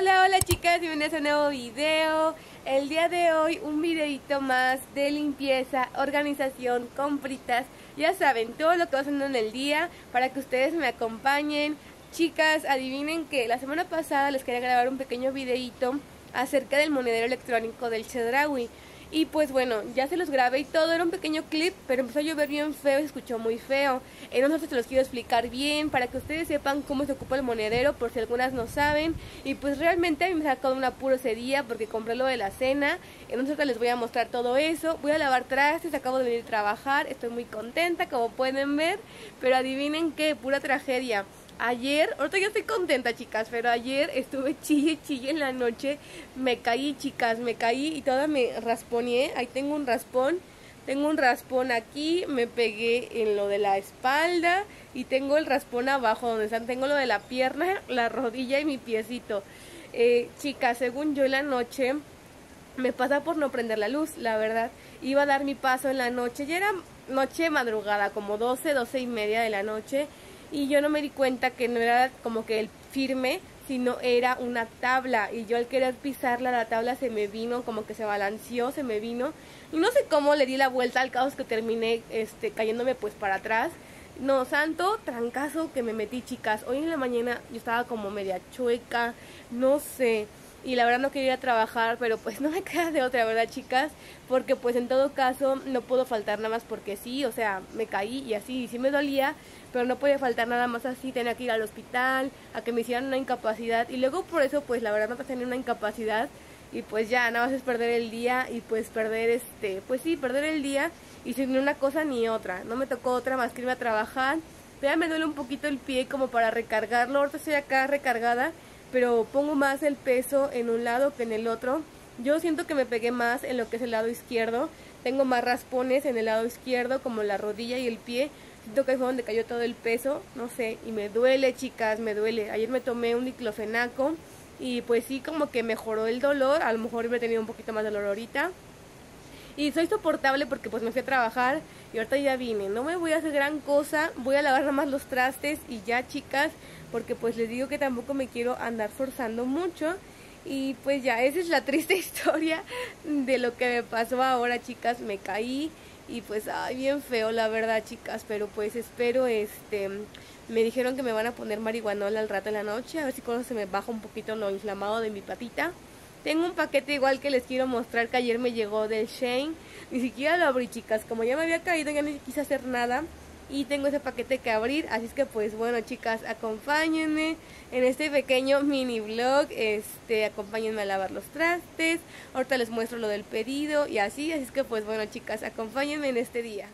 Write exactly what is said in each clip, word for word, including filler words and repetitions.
Hola, hola chicas, bienvenidas a un nuevo video. El día de hoy un videito más de limpieza, organización, compritas. Ya saben, todo lo que va haciendo en el día para que ustedes me acompañen. Chicas, adivinen que la semana pasada les quería grabar un pequeño videito acerca del monedero electrónico del Chedraui. Y pues bueno, ya se los grabé y todo, era un pequeño clip, pero empezó a llover bien feo y se escuchó muy feo. Entonces se los quiero explicar bien para que ustedes sepan cómo se ocupa el monedero, por si algunas no saben. Y pues realmente a mí me sacó un apuro ese día porque compré lo de la cena. Entonces les voy a mostrar todo eso. Voy a lavar trastes, acabo de venir a trabajar, estoy muy contenta como pueden ver. Pero adivinen qué, pura tragedia. Ayer, ahorita ya estoy contenta chicas, pero ayer estuve chille, chille en la noche, me caí chicas, me caí y toda me rasponeé, ahí tengo un raspón, tengo un raspón aquí, me pegué en lo de la espalda y tengo el raspón abajo donde están, tengo lo de la pierna, la rodilla y mi piecito. Eh, chicas, según yo en la noche me pasa por no prender la luz, la verdad, iba a dar mi paso en la noche, ya era noche madrugada, como doce, doce y media de la noche. Y yo no me di cuenta que no era como que el firme, sino era una tabla. Y yo al querer pisarla, la tabla se me vino, como que se balanceó, se me vino. Y no sé cómo le di la vuelta, al caos que terminé este, cayéndome pues para atrás. No, santo trancazo que me metí, chicas. Hoy en la mañana yo estaba como media chueca, no sé. Y la verdad no quería ir a trabajar, pero pues no me queda de otra, ¿verdad, chicas? Porque pues en todo caso no puedo faltar nada más porque sí, o sea, me caí y así, y sí me dolía, pero no podía faltar nada más así, tenía que ir al hospital, a que me hicieran una incapacidad, y luego por eso pues la verdad me pasé en una incapacidad, y pues ya, nada más es perder el día, y pues perder este, pues sí, perder el día, y sin una cosa ni otra, no me tocó otra más que irme a trabajar, pero ya me duele un poquito el pie como para recargarlo, ahorita estoy acá recargada, pero pongo más el peso en un lado que en el otro. Yo siento que me pegué más en lo que es el lado izquierdo, tengo más raspones en el lado izquierdo, como la rodilla y el pie, siento que ahí fue donde cayó todo el peso, no sé, y me duele chicas, me duele. Ayer me tomé un diclofenaco y pues sí, como que mejoró el dolor, a lo mejor me he tenido un poquito más de dolor ahorita. Y soy soportable porque pues me fui a trabajar y ahorita ya vine, no me voy a hacer gran cosa, voy a lavar nada más los trastes y ya chicas, porque pues les digo que tampoco me quiero andar forzando mucho. Y pues ya, esa es la triste historia de lo que me pasó ahora chicas, me caí y pues ay, bien feo la verdad chicas, pero pues espero este, me dijeron que me van a poner marihuanol al rato en la noche, a ver si cuando se me baja un poquito lo inflamado de mi patita. Tengo un paquete igual que les quiero mostrar que ayer me llegó del Shein. Ni siquiera lo abrí, chicas. Como ya me había caído, ya no quise hacer nada. Y tengo ese paquete que abrir. Así es que, pues, bueno, chicas, acompáñenme en este pequeño mini vlog. Este, acompáñenme a lavar los trastes. Ahorita les muestro lo del pedido y así. Así es que, pues, bueno, chicas, acompáñenme en este día.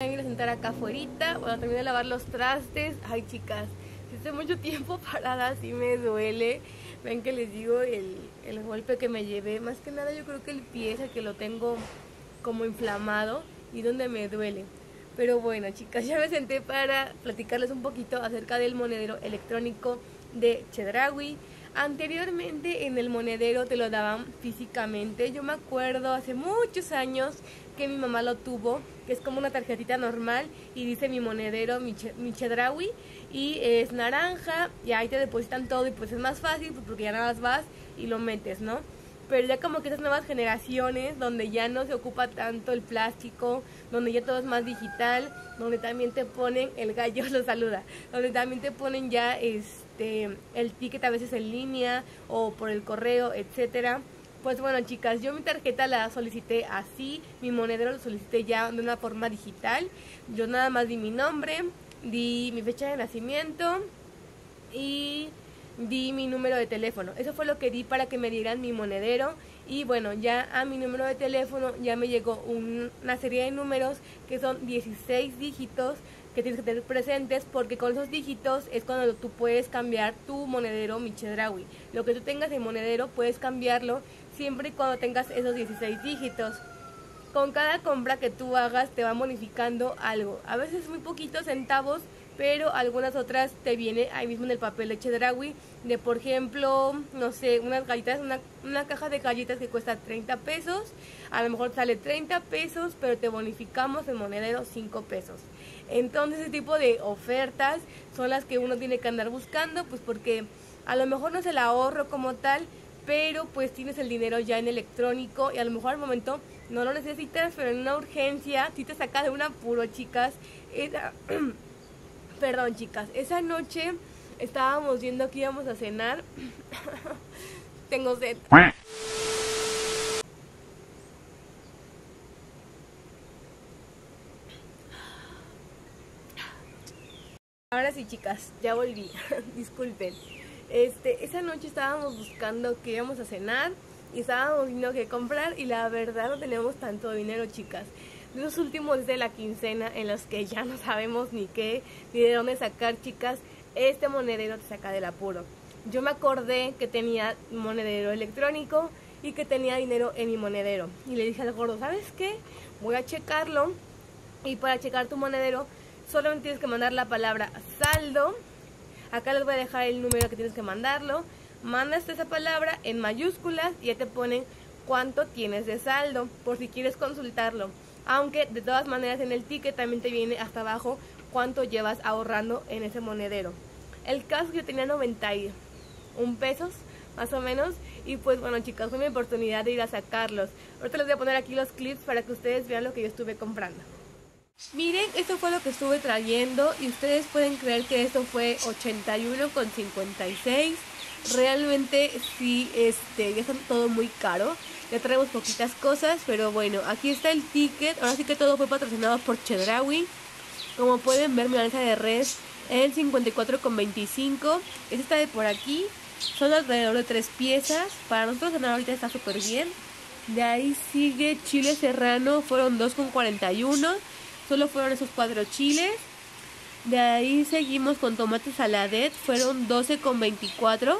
Voy a ir a sentar acá afuera. Bueno, terminé de lavar los trastes. Ay, chicas, hace mucho tiempo parada, así me duele. Ven que les digo el, el golpe que me llevé. Más que nada yo creo que el pie es el que lo tengo como inflamado y donde me duele. Pero bueno, chicas, ya me senté para platicarles un poquito acerca del monedero electrónico de Chedraui. Anteriormente en el monedero te lo daban físicamente. Yo me acuerdo hace muchos años que mi mamá lo tuvo, que es como una tarjetita normal y dice mi monedero, mi, che, mi Chedraui, y es naranja y ahí te depositan todo y pues es más fácil porque ya nada más vas y lo metes, ¿no? Pero ya como que esas nuevas generaciones donde ya no se ocupa tanto el plástico, donde ya todo es más digital, donde también te ponen, el gallo lo saluda, donde también te ponen ya este el ticket a veces en línea o por el correo, etcétera. Pues bueno, chicas, yo mi tarjeta la solicité así, mi monedero lo solicité ya de una forma digital. Yo nada más di mi nombre, di mi fecha de nacimiento y di mi número de teléfono. Eso fue lo que di para que me dieran mi monedero. Y bueno, ya a mi número de teléfono ya me llegó un, una serie de números que son dieciséis dígitos que tienes que tener presentes, porque con esos dígitos es cuando tú puedes cambiar tu monedero, mi Chedraui. Lo que tú tengas de monedero puedes cambiarlo siempre y cuando tengas esos dieciséis dígitos. Con cada compra que tú hagas te va bonificando algo, a veces muy poquitos centavos, pero algunas otras te viene ahí mismo en el papel de Chedraui, de por ejemplo, no sé, unas galletas, una, una caja de galletas que cuesta treinta pesos, a lo mejor sale treinta pesos, pero te bonificamos el monedero cinco pesos. Entonces ese tipo de ofertas son las que uno tiene que andar buscando, pues porque a lo mejor no es el ahorro como tal, pero pues tienes el dinero ya en electrónico y a lo mejor al momento no lo necesitas, pero en una urgencia si te sacas de un apuro, chicas. Esa... Perdón, chicas, esa noche estábamos viendo que íbamos a cenar. Tengo sed. Ahora sí, chicas, ya volví. Disculpen. Este, esa noche estábamos buscando que íbamos a cenar y estábamos viendo que comprar y la verdad no tenemos tanto dinero, chicas. Los últimos de la quincena en los que ya no sabemos ni qué, ni de dónde sacar, chicas, este monedero te saca del apuro. Yo me acordé que tenía monedero electrónico y que tenía dinero en mi monedero. Y le dije al gordo, ¿sabes qué? Voy a checarlo, y para checar tu monedero solamente tienes que mandar la palabra saldo. Acá les voy a dejar el número que tienes que mandarlo. Mandas esa palabra en mayúsculas y ya te ponen cuánto tienes de saldo, por si quieres consultarlo. Aunque de todas maneras en el ticket también te viene hasta abajo cuánto llevas ahorrando en ese monedero. El caso, yo tenía noventa y un pesos más o menos. Y pues bueno, chicas, fue mi oportunidad de ir a sacarlos. Ahorita les voy a poner aquí los clips para que ustedes vean lo que yo estuve comprando. Miren, esto fue lo que estuve trayendo y ustedes pueden creer que esto fue ochenta y uno con cincuenta y seis. Realmente sí, este, ya está todo muy caro. Ya traemos poquitas cosas, pero bueno, aquí está el ticket. Ahora sí que todo fue patrocinado por Chedraui. Como pueden ver, milanesa de res en cincuenta y cuatro con veinticinco. Esta está de por aquí. Son alrededor de tres piezas. Para nosotros cenar ahorita está súper bien. De ahí sigue chile serrano. Fueron dos con cuarenta y uno. Solo fueron esos cuatro chiles. De ahí seguimos con tomate saladet. Fueron doce con veinticuatro.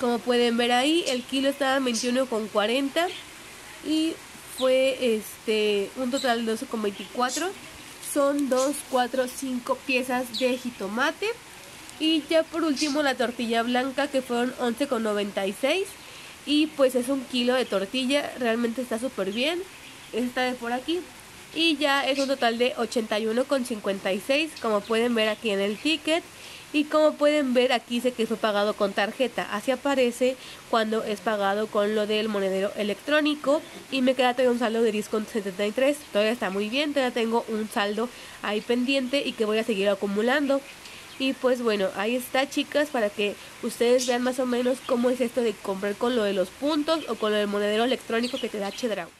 Como pueden ver ahí, el kilo estaba en veintiuno con cuarenta y fue este un total de doce con veinticuatro. Son dos, cuatro, cinco piezas de jitomate. Y ya por último la tortilla blanca, que fueron once con noventa y seis. Y pues es un kilo de tortilla, realmente está súper bien. Esta de por aquí. Y ya es un total de ochenta y uno con cincuenta y seis, como pueden ver aquí en el ticket. Y como pueden ver, aquí dice que fue pagado con tarjeta. Así aparece cuando es pagado con lo del monedero electrónico. Y me queda todavía un saldo de diez con setenta y tres. Todavía está muy bien, todavía tengo un saldo ahí pendiente y que voy a seguir acumulando. Y pues bueno, ahí está, chicas, para que ustedes vean más o menos cómo es esto de comprar con lo de los puntos o con lo del monedero electrónico que te da Chedraui.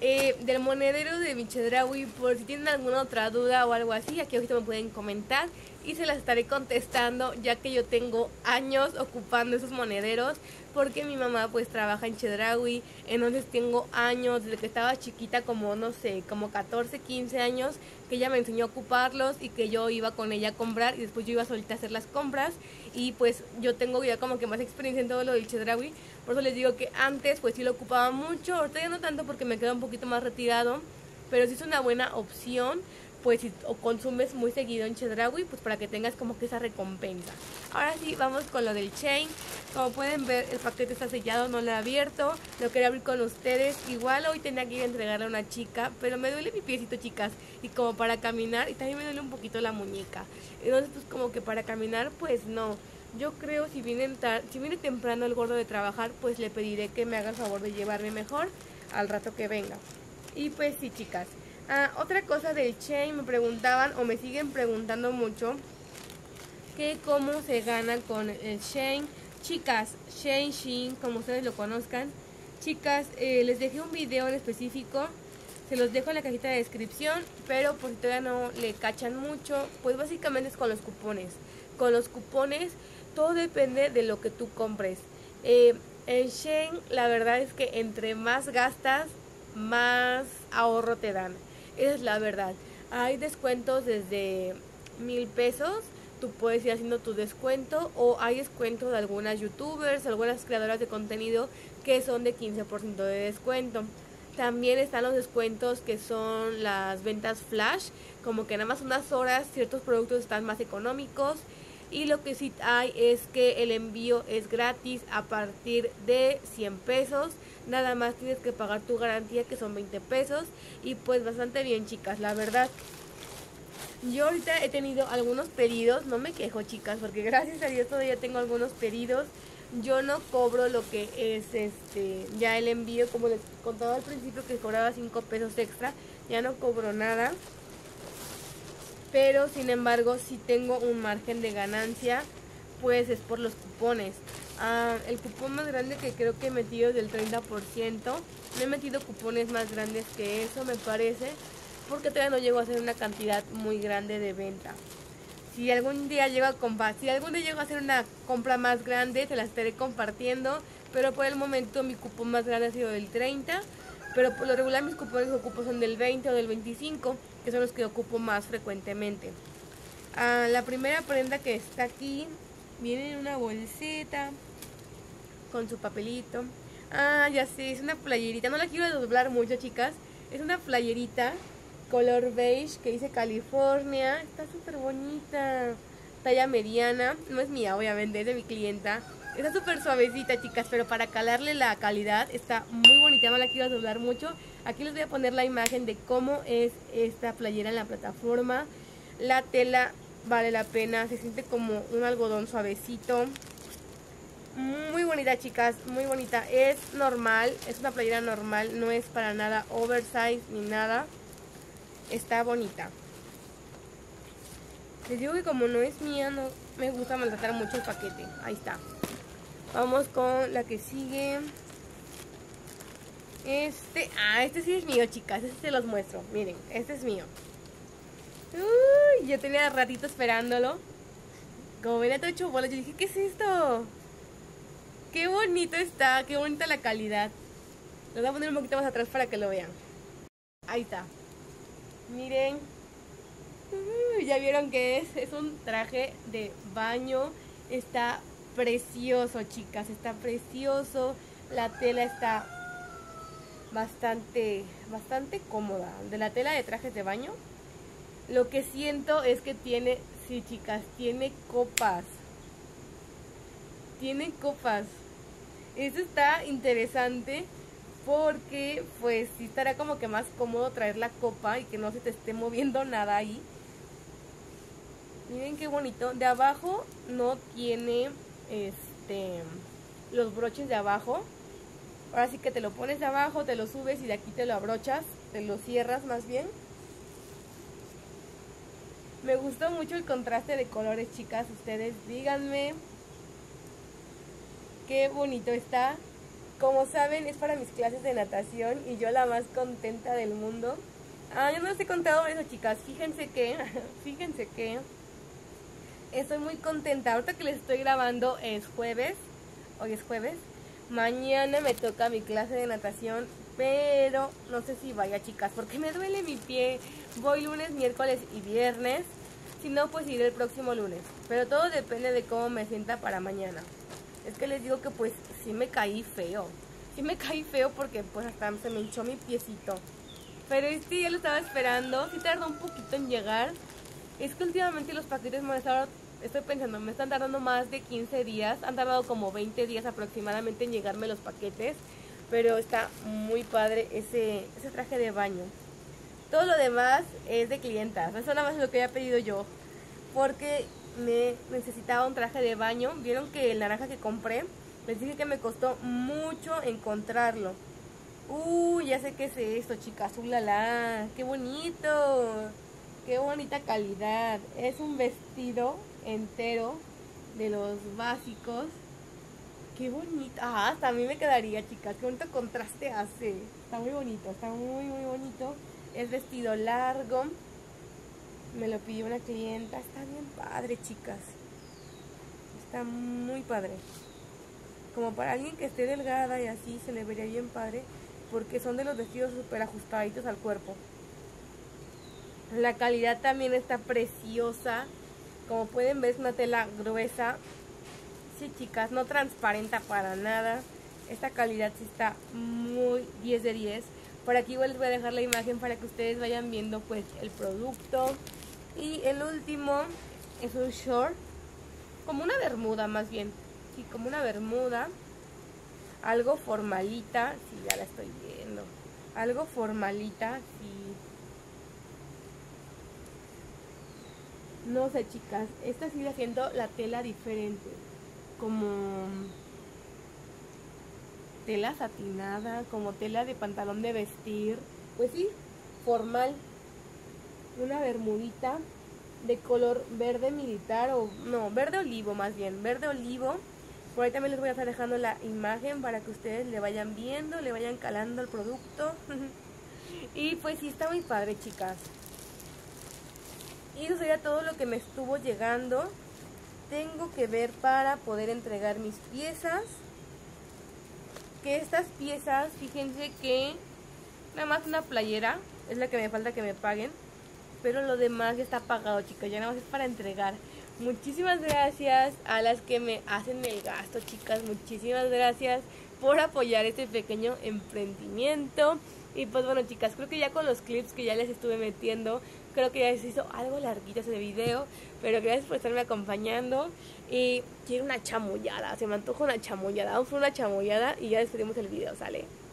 eh, del monedero de mi Chedraui, por si tienen alguna otra duda o algo así, aquí ahorita me pueden comentar y se las estaré contestando, ya que yo tengo años ocupando esos monederos, porque mi mamá pues trabaja en Chedraui, entonces tengo años, desde que estaba chiquita, como no sé, como catorce, quince años, que ella me enseñó a ocuparlos y que yo iba con ella a comprar y después yo iba solita a hacer las compras, y pues yo tengo ya como que más experiencia en todo lo del Chedraui, por eso les digo que antes pues sí lo ocupaba mucho, ahorita ya no tanto porque me queda un poquito más retirado, pero sí es una buena opción, pues si o consumes muy seguido en Chedraui, pues para que tengas como que esa recompensa. Ahora sí, vamos con lo del Shein. Como pueden ver, el paquete está sellado, no lo he abierto, lo quería abrir con ustedes. Igual hoy tenía que ir a entregarle a una chica, pero me duele mi piecito, chicas, y como para caminar, y también me duele un poquito la muñeca. Entonces, pues como que para caminar, pues no. Yo creo si viene, si viene temprano el gordo de trabajar, pues le pediré que me haga el favor de llevarme mejor al rato que venga. Y pues sí, chicas. Ah, otra cosa del Shein, me preguntaban o me siguen preguntando mucho que cómo se gana con el Shein. Chicas, Shein, Shein, como ustedes lo conozcan. Chicas, eh, les dejé un video en específico, se los dejo en la cajita de descripción, pero por si todavía no le cachan mucho, pues básicamente es con los cupones. Con los cupones todo depende de lo que tú compres. Eh, en Shein la verdad es que entre más gastas, más ahorro te dan. Esa es la verdad. Hay descuentos desde mil pesos, tú puedes ir haciendo tu descuento, o hay descuentos de algunas youtubers, algunas creadoras de contenido que son de quince por ciento de descuento. También están los descuentos que son las ventas flash, como que nada más unas horas ciertos productos están más económicos. Y lo que sí hay es que el envío es gratis a partir de cien pesos. Nada más tienes que pagar tu garantía, que son veinte pesos. Y pues bastante bien, chicas, la verdad. Yo ahorita he tenido algunos pedidos, no me quejo, chicas, porque gracias a Dios todavía tengo algunos pedidos. Yo no cobro lo que es este ya el envío, como les contaba al principio que cobraba cinco pesos extra. Ya no cobro nada. Pero sin embargo si tengo un margen de ganancia, pues es por los cupones. Ah, el cupón más grande que creo que he metido es del treinta por ciento. No he metido cupones más grandes que eso, me parece, porque todavía no llego a hacer una cantidad muy grande de venta. Si algún día llego a, compa si algún día llego a hacer una compra más grande, se las estaré compartiendo, pero por el momento mi cupón más grande ha sido del treinta por ciento. Pero por lo regular mis cupones que ocupo son del veinte o del veinticinco, que son los que ocupo más frecuentemente. Ah, la primera prenda que está aquí viene en una bolsita con su papelito. Ah, ya sé, es una playerita, no la quiero doblar mucho, chicas. Es una playerita color beige que dice California, está súper bonita. Talla mediana, no es mía obviamente, es de mi clienta. Está súper suavecita, chicas, pero para calarle la calidad está muy bonita, no la quiero doblar mucho. Aquí les voy a poner la imagen de cómo es esta playera en la plataforma. La tela vale la pena, se siente como un algodón suavecito. Muy bonita, chicas, muy bonita. Es normal, es una playera normal, no es para nada oversize ni nada. Está bonita. Les digo que como no es mía, no me gusta maltratar mucho el paquete. Ahí está. Vamos con la que sigue. Este, ah, este sí es mío, chicas, este se los muestro, miren, este es mío. Uy, yo tenía ratito esperándolo. Como ven, a todo hecho bolas, yo dije, ¿qué es esto? Qué bonito está, qué bonita la calidad. Lo voy a poner un poquito más atrás para que lo vean. Ahí está. Miren. Uy, ya vieron que es, es un traje de baño. Está precioso, chicas, está precioso. La tela está bastante bastante cómoda, de la tela de trajes de baño. Lo que siento es que tiene, sí, chicas, tiene copas. Tiene copas. Esto está interesante porque pues sí estará como que más cómodo traer la copa y que no se te esté moviendo nada ahí. Miren qué bonito. De abajo no tiene este los broches de abajo. Ahora sí que te lo pones de abajo, te lo subes y de aquí te lo abrochas, te lo cierras más bien. Me gustó mucho el contraste de colores, chicas. Ustedes díganme qué bonito está. Como saben, es para mis clases de natación y yo la más contenta del mundo. Ah, yo no les he contado eso, chicas. Fíjense que, fíjense que estoy muy contenta. Ahorita que les estoy grabando es jueves. Hoy es jueves. Mañana me toca mi clase de natación, pero no sé si vaya, chicas, porque me duele mi pie. Voy lunes, miércoles y viernes. Si no, pues iré el próximo lunes. Pero todo depende de cómo me sienta para mañana. Es que les digo que pues sí me caí feo. Sí me caí feo porque pues hasta se me hinchó mi piecito. Pero este ya lo estaba esperando. Sí tardó un poquito en llegar. Es que últimamente los paquetes me han estado, estoy pensando, me están tardando más de quince días. Han tardado como veinte días aproximadamente en llegarme los paquetes. Pero está muy padre ese, ese traje de baño. Todo lo demás es de clientas. Eso nada más es lo que había pedido yo. Porque me necesitaba un traje de baño. Vieron que el naranja que compré, les dije que me costó mucho encontrarlo. Uy, uh, ya sé qué es esto, chicas. ¡Ulala! ¡Qué bonito! ¡Qué bonita calidad! Es un vestido entero de los básicos. ¡Qué bonito! Ah, hasta a mí me quedaría, chicas. ¡Qué bonito contraste hace! Está muy bonito, está muy, muy bonito. Es vestido largo. Me lo pidió una clienta. Está bien padre, chicas. Está muy padre. Como para alguien que esté delgada y así, se le vería bien padre. Porque son de los vestidos súper ajustaditos al cuerpo. La calidad también está preciosa. Como pueden ver, es una tela gruesa. Sí, chicas, no transparenta para nada. Esta calidad sí está muy diez de diez. Por aquí igual les voy a dejar la imagen para que ustedes vayan viendo pues el producto. Y el último es un short. Como una bermuda más bien. Sí, como una bermuda. Algo formalita. Sí, ya la estoy viendo. Algo formalita. Sí. No sé, chicas. Esta sigue haciendo la tela diferente. Como tela satinada, como tela de pantalón de vestir, pues sí, formal. Una bermudita de color verde militar o no, verde olivo más bien, verde olivo. Por ahí también les voy a estar dejando la imagen para que ustedes le vayan viendo, le vayan calando el producto. Y pues sí, está muy padre, chicas. Y eso sería todo lo que me estuvo llegando. Tengo que ver para poder entregar mis piezas. Que estas piezas, fíjense que nada más una playera es la que me falta que me paguen, pero lo demás ya está pagado, chicas, ya nada más es para entregar. Muchísimas gracias a las que me hacen el gasto, chicas, muchísimas gracias por apoyar este pequeño emprendimiento. Y pues bueno, chicas, creo que ya con los clips que ya les estuve metiendo, creo que ya se hizo algo larguito ese video, pero gracias por estarme acompañando. Y quiero una chamoyada, se me antoja una chamoyada. Vamos a una chamoyada y ya despedimos el video, ¿sale?